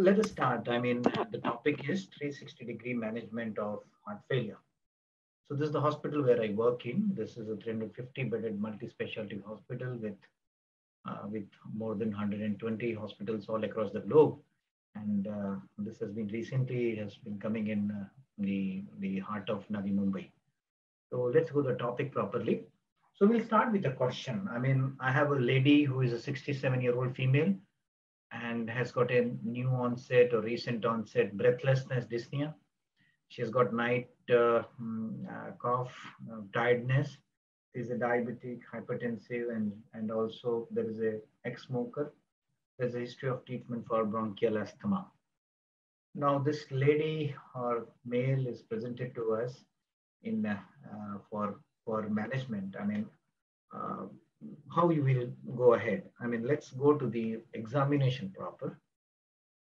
Let us start. I mean, the topic is 360-degree management of heart failure. So this is the hospital where I work in. This is a 350-bedded multi-specialty hospital with more than 120 hospitals all across the globe. And this has been recently coming in the heart of Navi Mumbai. So let's go to the topic properly. So we'll start with a question. I mean, I have a lady who is a 67-year-old female and has got a new onset or recent onset breathlessness dyspnea. She's got night cough, tiredness. She's a diabetic, hypertensive, and also there is an ex-smoker. There's a history of treatment for bronchial asthma. Now this lady or male is presented to us in for management. I mean, how you will go ahead. I mean, let's go to the examination proper.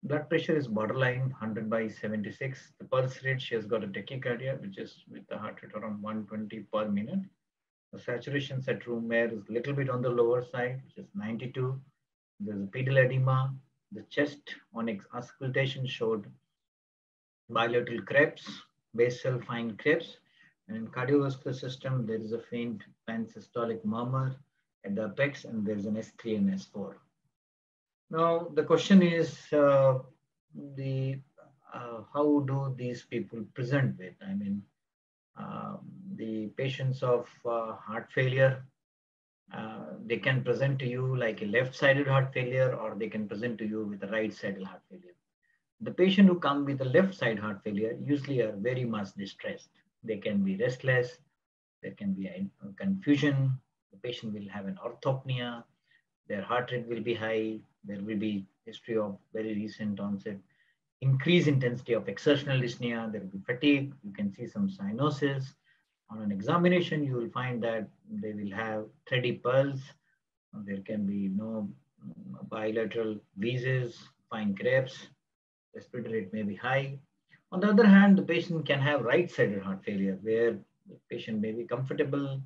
Blood pressure is borderline 100 by 76. The pulse rate, she has got a tachycardia, which is with the heart rate around 120 per minute. The saturation at room air is a little bit on the lower side, which is 92. There's a pedal edema. The chest on auscultation showed bilateral crepes, basal fine crepes. And in cardiovascular system, there is a faint pansystolic murmur at the apex, and there's an S3 and S4. Now, the question is how do these people present with? I mean, the patients of heart failure, they can present to you like a left-sided heart failure, or they can present to you with a right-sided heart failure. The patient who come with a left-side heart failure usually are very much distressed. They can be restless, there can be confusion, the patient will have an orthopnea, their heart rate will be high, there will be history of very recent onset, increased intensity of exertional dyspnea, there will be fatigue, you can see some cyanosis. On an examination, you will find that they will have 3D pulse, there can be no bilateral wheezes, fine crepes, respiratory rate may be high. On the other hand, the patient can have right-sided heart failure where the patient may be comfortable,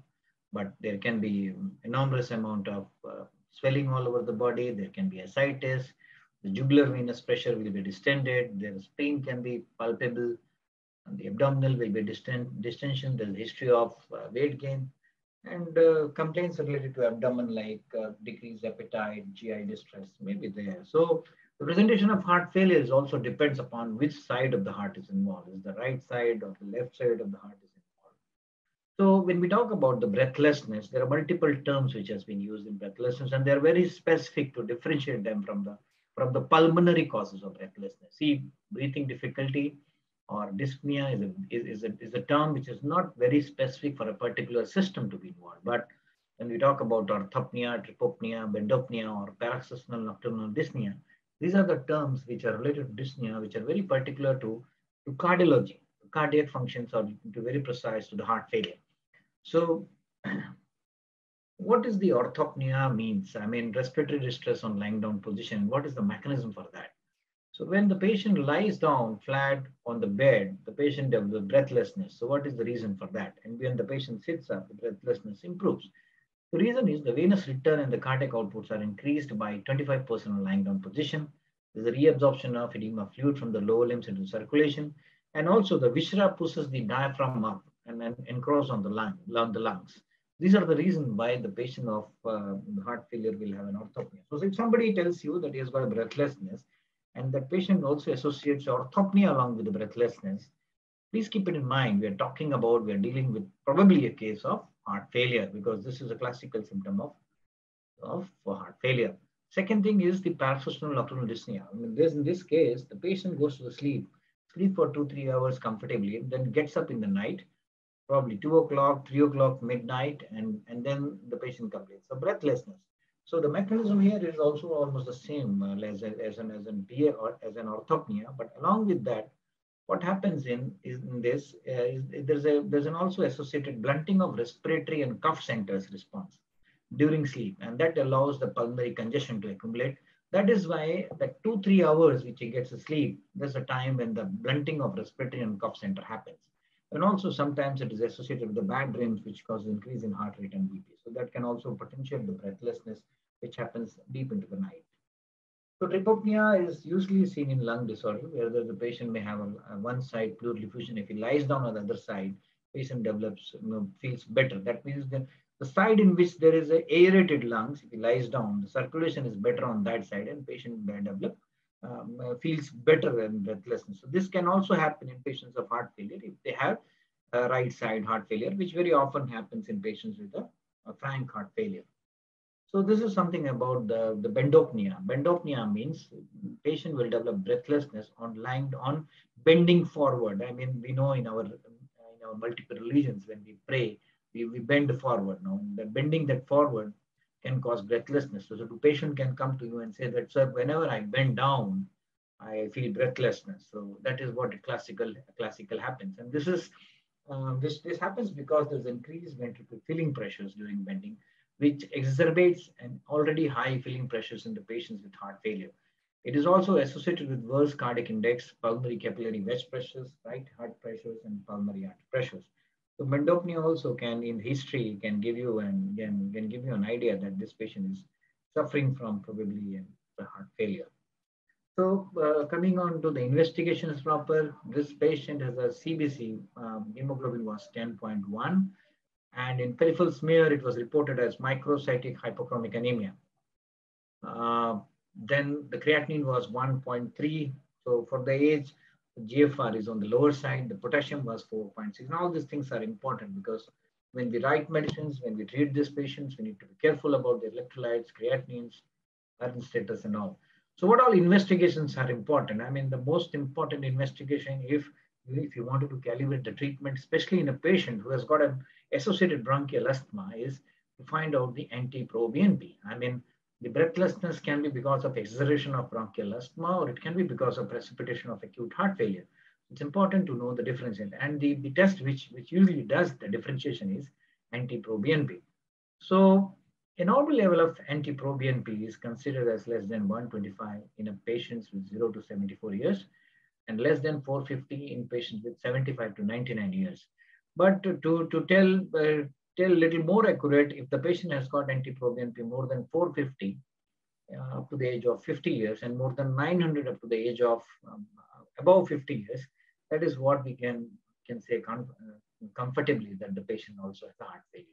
but there can be enormous amount of swelling all over the body. There can be ascites. The jugular venous pressure will be distended. There's pain can be palpable. And the abdominal will be distension. There's history of weight gain and complaints related to abdomen like decreased appetite, GI distress may be there. So the presentation of heart failure also depends upon which side of the heart is involved. Is the right side or the left side of the heart is involved? So when we talk about the breathlessness, there are multiple terms which has been used in breathlessness, and they're very specific to differentiate them from the pulmonary causes of breathlessness. See, breathing difficulty or dyspnea is a term which is not very specific for a particular system to be involved. But when we talk about orthopnea, tripopnea, bendopnea, or paroxysmal nocturnal dyspnea, these are the terms which are related to dyspnea, which are very particular to cardiology. Cardiac functions are very precise to the heart failure. So what is the orthopnea means? I mean, respiratory distress on lying down position. What is the mechanism for that? So when the patient lies down flat on the bed, the patient develops breathlessness. So what is the reason for that? And when the patient sits up, the breathlessness improves. The reason is the venous return and the cardiac outputs are increased by 25% on lying down position. There's a reabsorption of edema fluid from the lower limbs into circulation. And also the viscera pushes the diaphragm up and cross on the lungs. These are the reasons why the patient of heart failure will have an orthopnea. So if somebody tells you that he has got a breathlessness and that patient also associates orthopnea along with the breathlessness, please keep it in mind. We are dealing with probably a case of heart failure, because this is a classical symptom of heart failure. Second thing is the paroxysmal nocturnal dyspnea. I mean, in this case, the patient goes to the sleep for 2-3 hours comfortably, then gets up in the night, probably 2 o'clock, 3 o'clock, midnight, and then the patient complains of breathlessness. So the mechanism here is also almost the same as an orthopnea, but along with that, what happens there's also associated blunting of respiratory and cough centers response during sleep, and that allows the pulmonary congestion to accumulate. That is why that 2-3 hours which he gets asleep, there's a time when the blunting of respiratory and cough center happens. And also sometimes it is associated with the bad dreams, which causes increase in heart rate and BP. So that can also potentiate the breathlessness, which happens deep into the night. So trypopnea is usually seen in lung disorder, where the patient may have on one side pleural effusion. If he lies down on the other side, patient develops, feels better. That means the side in which there is a aerated lungs, if he lies down, the circulation is better on that side, and patient may develop, feels better and breathlessness. So this can also happen in patients of heart failure if they have right side heart failure, which very often happens in patients with a frank heart failure. So this is something about the bendopnea. Bendopnea means patient will develop breathlessness on bending forward. I mean, we know in our multiple religions, when we pray, we bend forward. Now, the bending that forward can cause breathlessness. So the patient can come to you and say that, sir, whenever I bend down, I feel breathlessness. So that is what classical happens. And this is this happens because there's increased ventricular filling pressures during bending, which exacerbates an already high filling pressures in the patients with heart failure. It is also associated with worse cardiac index, pulmonary capillary wedge pressures, right heart pressures, and pulmonary artery pressures. So bendopnea also can, in history, can give you an idea that this patient is suffering from probably a heart failure. So coming on to the investigations proper, this patient has a CBC, hemoglobin was 10.1. And in peripheral smear, it was reported as microcytic hypochromic anemia. Then the creatinine was 1.3. So for the age, the GFR is on the lower side. The potassium was 4.6. And all these things are important because when we write medicines, when we treat these patients, we need to be careful about the electrolytes, creatinines, iron status, and all. So what all investigations are important? I mean, the most important investigation, if you wanted to calibrate the treatment, especially in a patient who has got an associated bronchial asthma, is to find out the NT-proBNP. I mean, the breathlessness can be because of exacerbation of bronchial asthma, or it can be because of precipitation of acute heart failure. It's important to know the difference. And the test which usually does the differentiation is NT-proBNP. So a normal level of NT-proBNP is considered as less than 125 in a patients with 0 to 74 years. And less than 450 in patients with 75 to 99 years. But to tell little more accurate, if the patient has got NT-proBNP more than 450 up to the age of 50 years and more than 900 up to the age of above 50 years, that is what we can say comfortably that the patient also has a heart failure.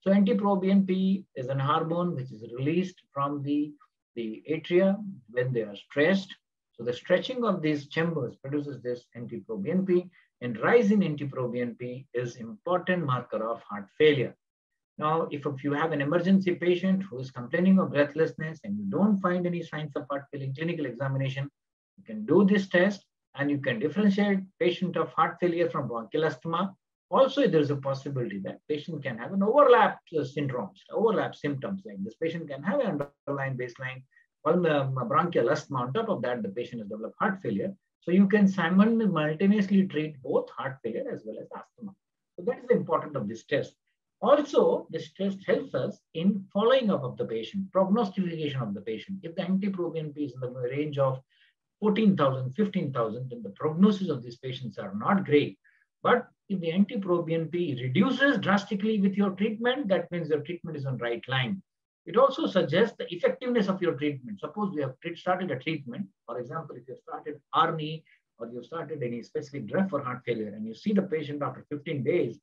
So NT-proBNP is an hormone which is released from the atria when they are stressed. So the stretching of these chambers produces this NT-proBNP, and rise in NT-proBNP is important marker of heart failure. Now, if you have an emergency patient who is complaining of breathlessness and you don't find any signs of heart failure in clinical examination, you can do this test and you can differentiate patient of heart failure from bronchial asthma. Also, there is a possibility that patient can have an overlap symptoms. Like this patient can have an underlying baseline bronchial asthma. On top of that, the patient has developed heart failure. So you can simultaneously treat both heart failure as well as asthma. So that is the importance of this test. Also, this test helps us in following up of the patient, prognostication of the patient. If the NT-proBNP is in the range of 14,000, 15,000, then the prognosis of these patients are not great. But if the NT-proBNP reduces drastically with your treatment, that means your treatment is on right line. It also suggests the effectiveness of your treatment. Suppose we have started a treatment, for example, if you have started ARNI or you have started any specific drug for heart failure, and you see the patient after 15 days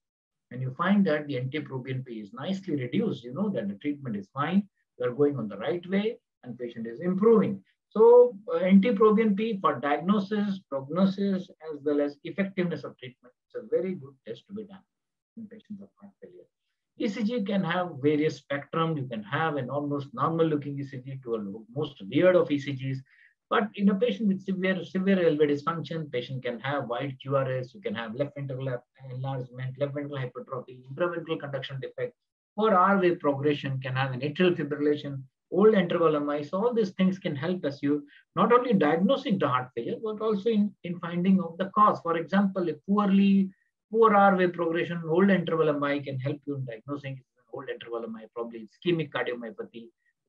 and you find that the NT-proBNP is nicely reduced, you know that the treatment is fine, you are going on the right way and patient is improving. So NT-proBNP for diagnosis, prognosis, as well as effectiveness of treatment, it's a very good test to be done in patients of heart failure. ECG can have various spectrum. You can have an almost normal looking ECG to a most weird of ECGs. But in a patient with severe LV dysfunction, patient can have wide QRS, you can have left ventricular enlargement, left ventricular hypertrophy, intraventricular conduction defect, or R-wave progression, can have an atrial fibrillation, old interval MI. So all these things can help us you not only diagnosing the heart failure, but also in finding out the cause. For example, a poor R-wave progression, old interval MI can help you in diagnosing old interval MI, probably ischemic cardiomyopathy,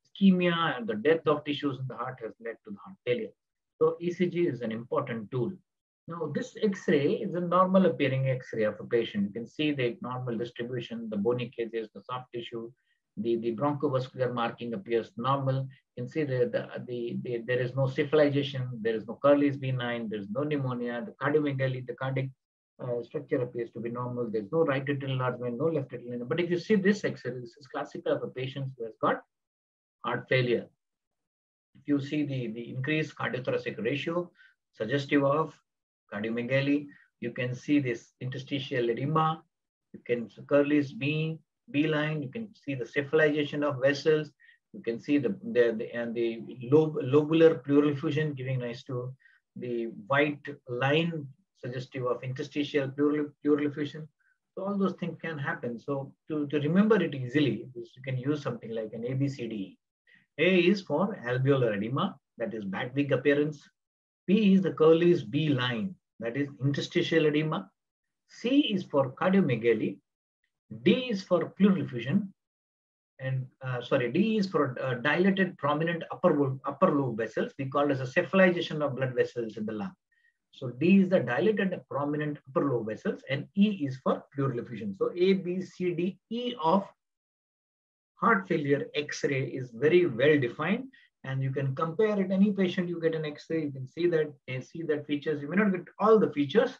ischemia, and the death of tissues in the heart has led to the heart failure. So ECG is an important tool. Now this X-ray is a normal appearing X-ray of a patient. You can see the normal distribution, the bony cases, the soft tissue, the bronchovascular marking appears normal. You can see that there is no cephalization, there is no Curley's benign, there is no pneumonia, the cardiomegaly, the cardiac structure appears to be normal, there is no right atrial enlargement, no left atrial enlargement. But if you see this X-ray, this is classical of a patient who has got heart failure. If you see the increased cardiothoracic ratio, suggestive of cardiomegaly, you can see this interstitial edema, you can see Curley's B-line, you can see the cephalization of vessels, you can see the lobular pleural effusion giving rise to the white line suggestive of interstitial pleural effusion. So all those things can happen. So to remember it easily, you can use something like an ABCD. A is for alveolar edema, that is bat-wing appearance. B is the Curley's B line, that is interstitial edema. C is for cardiomegaly. D is for pleural effusion. And D is for dilated prominent upper lobe vessels. We call it as a cephalization of blood vessels in the lung. So D is the dilated prominent upper lobe vessels, and E is for pleural effusion. So A, B, C, D, E of heart failure X-ray is very well defined, and you can compare it. Any patient you get an X-ray, you can see that they see that features. You may not get all the features,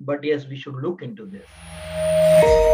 but yes, we should look into this.